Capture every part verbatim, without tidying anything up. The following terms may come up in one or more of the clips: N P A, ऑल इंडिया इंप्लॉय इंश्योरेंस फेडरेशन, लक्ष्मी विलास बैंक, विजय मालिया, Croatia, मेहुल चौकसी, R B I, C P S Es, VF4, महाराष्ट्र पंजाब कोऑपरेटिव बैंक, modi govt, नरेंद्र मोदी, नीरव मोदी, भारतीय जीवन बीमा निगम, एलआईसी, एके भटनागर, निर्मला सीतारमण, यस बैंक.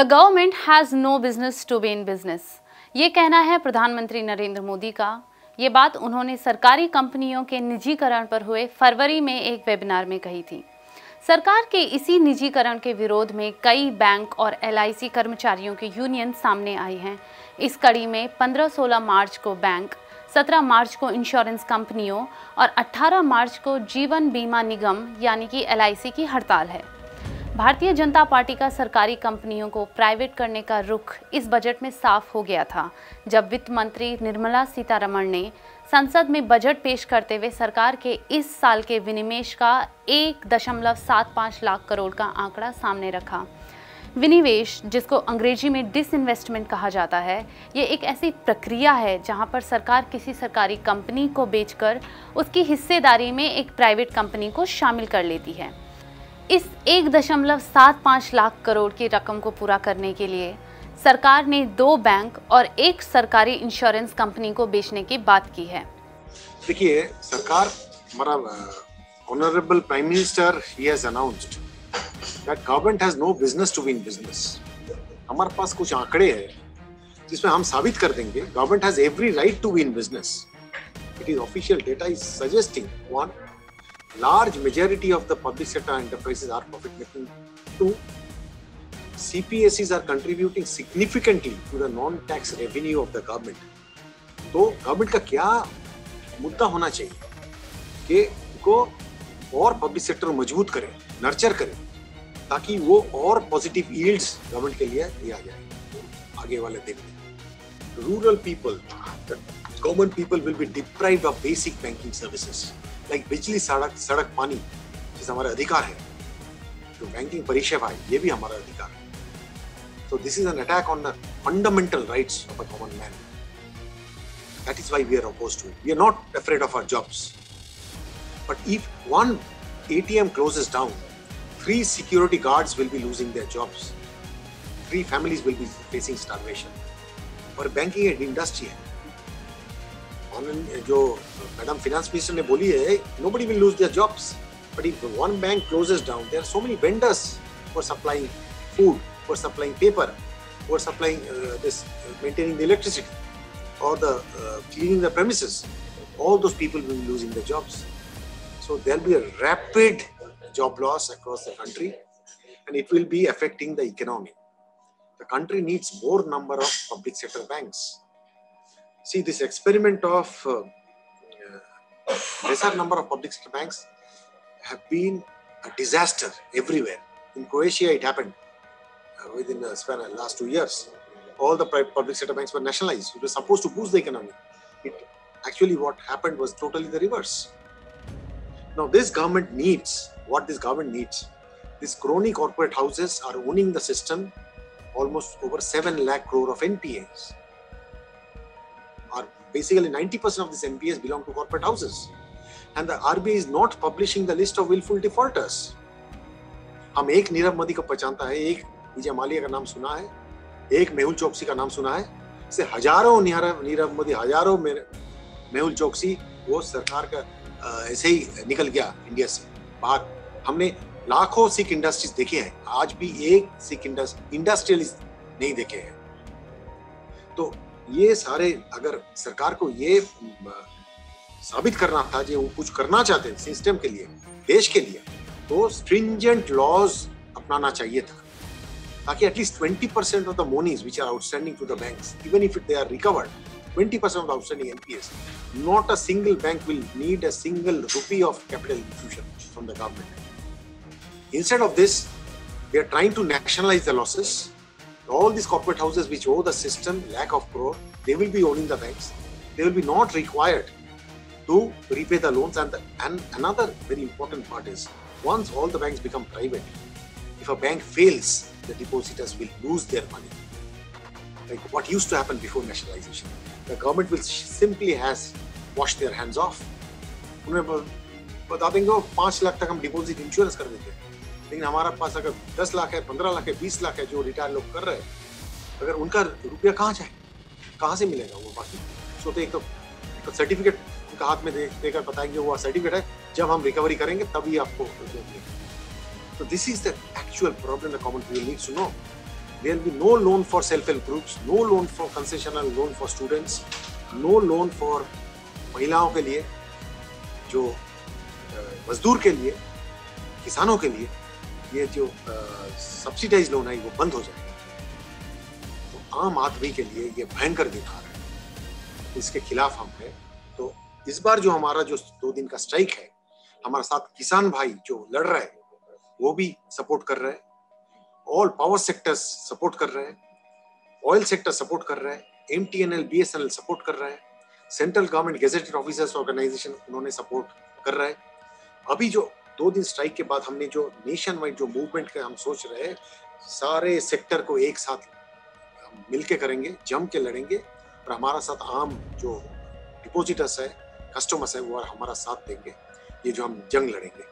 The government has no business to be in business, ये कहना है प्रधानमंत्री नरेंद्र मोदी का। ये बात उन्होंने सरकारी कंपनियों के निजीकरण पर हुए फरवरी में एक वेबिनार में कही थी। सरकार के इसी निजीकरण के विरोध में कई बैंक और एल आई सी कर्मचारियों की यूनियन सामने आई हैं। इस कड़ी में पंद्रह सोलह मार्च को बैंक, सत्रह मार्च को इंश्योरेंस कंपनियों और अठारह मार्च को जीवन बीमा निगम यानी कि एल आई सी की हड़ताल है। भारतीय जनता पार्टी का सरकारी कंपनियों को प्राइवेट करने का रुख इस बजट में साफ हो गया था, जब वित्त मंत्री निर्मला सीतारमण ने संसद में बजट पेश करते हुए सरकार के इस साल के विनिवेश का एक दशमलव सात पाँच लाख करोड़ का आंकड़ा सामने रखा। विनिवेश, जिसको अंग्रेजी में डिसइन्वेस्टमेंट कहा जाता है, ये एक ऐसी प्रक्रिया है जहां पर सरकार किसी सरकारी कंपनी को बेचकर उसकी हिस्सेदारी में एक प्राइवेट कंपनी को शामिल कर लेती है। इस एक दशमलव सात पाँच लाख करोड़ की रकम को पूरा करने के लिए सरकार ने दो बैंक और एक सरकारी इंश्योरेंस कंपनी को बेचने की बात की है। देखिए, सरकार, हमारा honourable prime minister he has announced that government has no business to be in business. हमारे पास कुछ आंकड़े हैं जिसमें हम साबित कर देंगे government has every right to be in business. It is official data is suggesting one, large majority of the public sector enterprises are profit making, two, C P S Es are contributing significantly to the non-tax revenue of the government. तो government का क्या मुद्दा होना चाहिए कि उनको और public sector मजबूत करें, नर्चर करें, ताकि वो और पॉजिटिव यील्ड्स गवर्नमेंट के लिए दिया जाए आगे वाले दिन में। Rural people, common people will be deprived of basic banking services like बिजली, सड़क, सड़क पानी, जिस हमारा अधिकार है, तो बैंकिंग परिषेवा है, ये भी हमारा अधिकार है। So this is an attack on the fundamental rights of a common man. That is why we are opposed to it. We are not afraid of our jobs. But if one A T M closes down, three security guards will be losing their jobs. Three families will be facing starvation. और banking एक industry है। Online जो madam finance minister ने बोली है, nobody will lose their jobs. But if one bank closes down, there are so many vendors for supplying food, for supplying paper, for supplying uh, this, uh, maintaining the electricity, or the uh, cleaning the premises. All those people will be losing their jobs. So there will be a rapid job loss across the country, and it will be affecting the economy. The country needs more number of public sector banks. See, this experiment of uh, uh, lesser number of public sector banks have been a disaster everywhere. In Croatia, it happened. Uh, within the span of last two years, all the public sector banks were nationalized. It was supposed to boost the economy. It actually, what happened was totally the reverse. Now, this government needs what this government needs. These crony corporate houses are owning the system. Almost over seven lakh crore of N P As. Are basically ninety percent of these N P As belong to corporate houses, and the R B I is not publishing the list of willful defaulters. हम एक नीरव मोदी को पहचानता है, एक विजय मालिया का नाम सुना है, एक मेहुल चौकसी का नाम सुना है, इससे हजारों नीरव मोदी, हजारों मेहुल चौकसी, वो सरकार का ऐसे ही निकल गया इंडिया से बाहर। हमने लाखों सिख इंडस्ट्रीज देखे हैं, आज भी एक सिख इंडस्ट्रियलिस्ट नहीं देखे हैं। तो ये सारे, अगर सरकार को ये साबित करना था जो वो कुछ करना चाहते हैं सिस्टम के लिए, देश के लिए, तो स्ट्रिंजेंट लॉज अपनाना चाहिए था, ताकि at least twenty percent of the monies which are outstanding to the banks, even if they are recovered, twenty percent of the outstanding NPS, not a single bank will need a single rupee of capital infusion from the government. Instead of this, they are trying to nationalise the losses. All this corporate houses which owe the system lakh of crore, they will be owning the banks, they will be not required to repay the loans. And the, and another very important part is, once all the banks become private, if a bank fails, the depositors will lose their money. Like what used to happen before nationalization, the government will simply has washed their hands off. उन्हें बता देंगे पाँच लाख तक हम deposit insurance कर देते हैं, लेकिन हमारा पास अगर दस लाख है, पंद्रह लाख है, बीस लाख है जो रिटायर लोग कर रहे हैं, अगर उनका रुपया कहाँ जाए, कहाँ से मिलेगा वो बाकी? सो तो एक तो सर्टिफिकेट हाथ में दे, देकर बताएंगे वो सर्टिफिकेट है, जब हम रिकवरी करेंगे तभी आपको। तो this is the actual problem the common people needs to know. There will be no loan for self-help groups, no loan for concessional loan for students, no loan for महिलाओं के लिए, जो मजदूर के लिए, किसानों के लिए ये जो सब्सिडाइज लोन है वो बंद हो जाएगा। तो आम आदमी के लिए ये भयंकर दिन आ रहा है, इसके खिलाफ हम हैं। तो इस बार जो हमारा जो दो दिन का स्ट्राइक है, हमारे साथ किसान भाई जो लड़ रहे हैं वो भी सपोर्ट कर रहे हैं, ऑल पावर सेक्टर्स सपोर्ट कर रहे हैं, ऑयल सेक्टर सपोर्ट कर रहे हैं, एमटीएनएल बीएसएनएल सपोर्ट कर रहे हैं, central government gazetted officers organisation उन्होंने सपोर्ट कर रहे हैं। अभी जो दो दिन स्ट्राइक के बाद हमने जो नेशन वाइड जो मूवमेंट का हम सोच रहे हैं, सारे सेक्टर को एक साथ मिलके करेंगे, जम के लड़ेंगे और हमारा साथ आम जो डिपोजिटर्स है, कस्टमर्स है, वो हमारा साथ देंगे, ये जो हम जंग लड़ेंगे।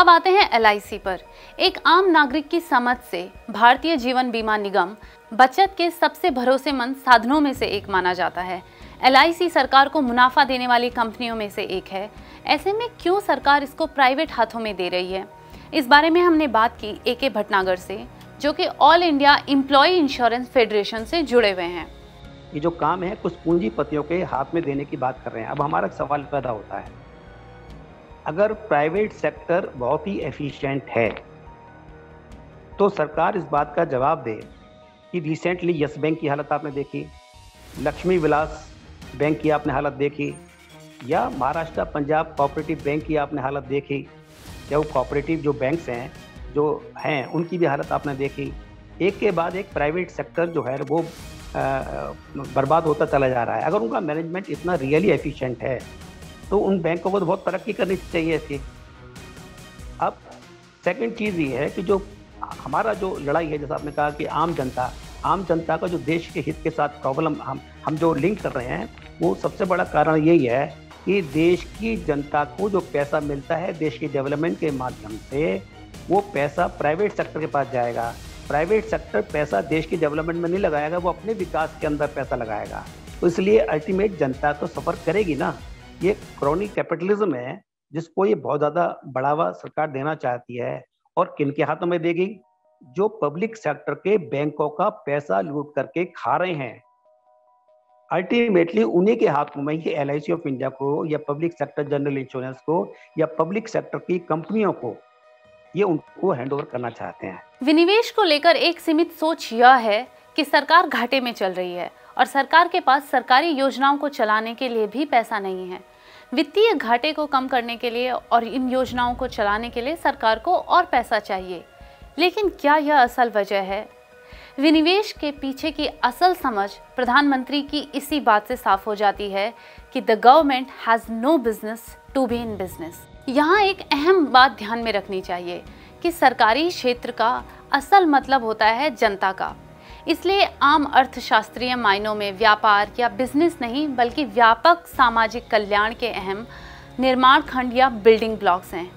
अब आते हैं एल आई सी पर। एक आम नागरिक की समझ से भारतीय जीवन बीमा निगम बचत के सबसे भरोसेमंद साधनों में से एक माना जाता है। एल आई सी सरकार को मुनाफा देने वाली कंपनियों में से एक है। ऐसे में क्यों सरकार इसको प्राइवेट हाथों में दे रही है, इस बारे में हमने बात की एके भटनागर से, जो कि ऑल इंडिया इंप्लॉय इंश्योरेंस फेडरेशन से जुड़े हुए हैं। ये जो काम है कुछ पूंजीपतियों के हाथ में देने की बात कर रहे हैं। अब हमारा सवाल पैदा होता है, अगर प्राइवेट सेक्टर बहुत ही एफिशिएंट है तो सरकार इस बात का जवाब दे कि रिसेंटली यस बैंक की हालत आपने देखी, लक्ष्मी विलास बैंक की आपने हालत देखी, या महाराष्ट्र पंजाब कोऑपरेटिव बैंक की आपने हालत देखी, या वो कोऑपरेटिव जो बैंक्स हैं जो हैं उनकी भी हालत आपने देखी। एक के बाद एक प्राइवेट सेक्टर जो है वो बर्बाद होता चला जा रहा है। अगर उनका मैनेजमेंट इतना रियली एफिशिएंट है तो उन बैंकों को तो बहुत तरक्की करनी चाहिए थी। अब सेकंड चीज़ ये है कि जो हमारा जो लड़ाई है, जैसा आपने कहा कि आम जनता, आम जनता का जो देश के हित के साथ प्रॉब्लम हम हम जो लिंक कर रहे हैं, वो सबसे बड़ा कारण यही है कि देश की जनता को जो पैसा मिलता है देश के डेवलपमेंट के माध्यम से, वो पैसा प्राइवेट सेक्टर के पास जाएगा। प्राइवेट सेक्टर पैसा देश के डेवलपमेंट में नहीं लगाएगा, वो अपने विकास के अंदर पैसा लगाएगा। तो इसलिए अल्टीमेट जनता तो सफ़र करेगी ना। ये क्रॉनिक कैपिटलिज्म है जिसको ये बहुत ज़्यादा बढ़ावा सरकार देना चाहती है, और किन के हाथों में देगी? जो पब्लिक सेक्टर के बैंकों का पैसा लूट करके खा रहे हैं। अल्टीमेटली उन्हीं के हाथों में ये L I C of India को, या पब्लिक सेक्टर जनरल इंश्योरेंस को, या पब्लिक सेक्टर की कंपनियों को, ये उनको हैंड ओवर करना चाहते हैं। विनिवेश को लेकर एक सीमित सोच यह है कि सरकार घाटे में चल रही है और सरकार के पास सरकारी योजनाओं को चलाने के लिए भी पैसा नहीं है। वित्तीय घाटे को कम करने के लिए और इन योजनाओं को चलाने के लिए सरकार को और पैसा चाहिए, लेकिन क्या यह असल वजह है? विनिवेश के पीछे की असल समझ प्रधानमंत्री की इसी बात से साफ हो जाती है कि the government has no business to be in business. यहाँ एक अहम बात ध्यान में रखनी चाहिए कि सरकारी क्षेत्र का असल मतलब होता है जनता का, इसलिए आम अर्थशास्त्रीय मायनों में व्यापार या बिजनेस नहीं बल्कि व्यापक सामाजिक कल्याण के अहम निर्माण खंड या बिल्डिंग ब्लॉक्स हैं।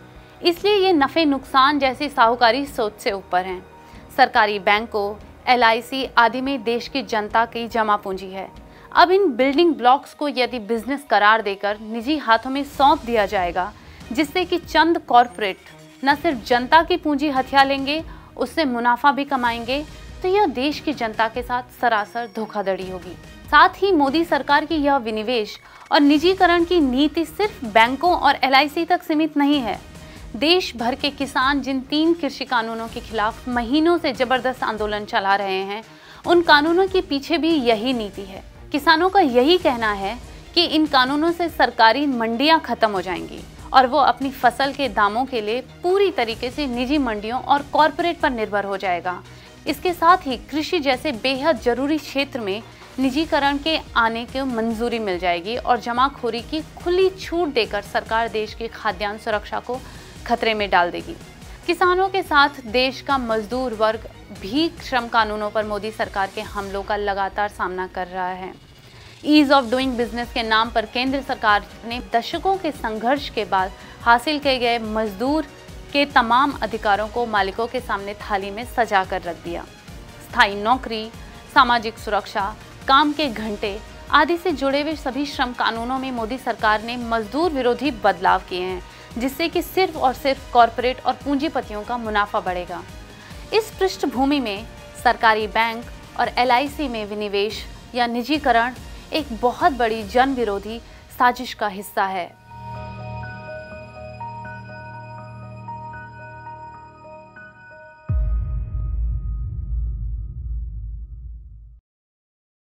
इसलिए ये नफ़े नुकसान जैसी साहूकारी सोच से ऊपर हैं। सरकारी बैंकों, एल आई सी आदि में देश की जनता की जमा पूंजी है। अब इन बिल्डिंग ब्लॉक्स को यदि बिजनेस करार देकर निजी हाथों में सौंप दिया जाएगा, जिससे कि चंद कॉरपोरेट न सिर्फ जनता की पूंजी हथिया लेंगे, उससे मुनाफा भी कमाएंगे, तो यह देश की जनता के साथ सरासर धोखाधड़ी होगी। साथ ही मोदी सरकार की यह विनिवेश और निजीकरण की नीति सिर्फ बैंकों और एल आई सी तक सीमित नहीं है। देश भर के किसान जिन तीन कृषि कानूनों के खिलाफ महीनों से जबरदस्त आंदोलन चला रहे हैं, उन कानूनों के पीछे भी यही नीति है। किसानों का यही कहना है कि इन कानूनों से सरकारी मंडियाँ खत्म हो जाएंगी और वो अपनी फसल के दामों के लिए पूरी तरीके से निजी मंडियों और कॉरपोरेट पर निर्भर हो जाएगा। इसके साथ ही कृषि जैसे बेहद जरूरी क्षेत्र में निजीकरण के आने की मंजूरी मिल जाएगी और जमाखोरी की खुली छूट देकर सरकार देश की खाद्यान्न सुरक्षा को खतरे में डाल देगी। किसानों के साथ देश का मजदूर वर्ग भी श्रम कानूनों पर मोदी सरकार के हमलों का लगातार सामना कर रहा है। ईज़ ऑफ डूइंग बिजनेस के नाम पर केंद्र सरकार ने दशकों के संघर्ष के बाद हासिल किए गए मजदूर के तमाम अधिकारों को मालिकों के सामने थाली में सजा कर रख दिया। स्थायी नौकरी, सामाजिक सुरक्षा, काम के घंटे आदि से जुड़े हुए सभी श्रम कानूनों में मोदी सरकार ने मजदूर विरोधी बदलाव किए हैं, जिससे कि सिर्फ और सिर्फ कॉरपोरेट और पूंजीपतियों का मुनाफा बढ़ेगा। इस पृष्ठभूमि में सरकारी बैंक और एलआईसी में विनिवेश या निजीकरण एक बहुत बड़ी जन विरोधी साजिश का हिस्सा है।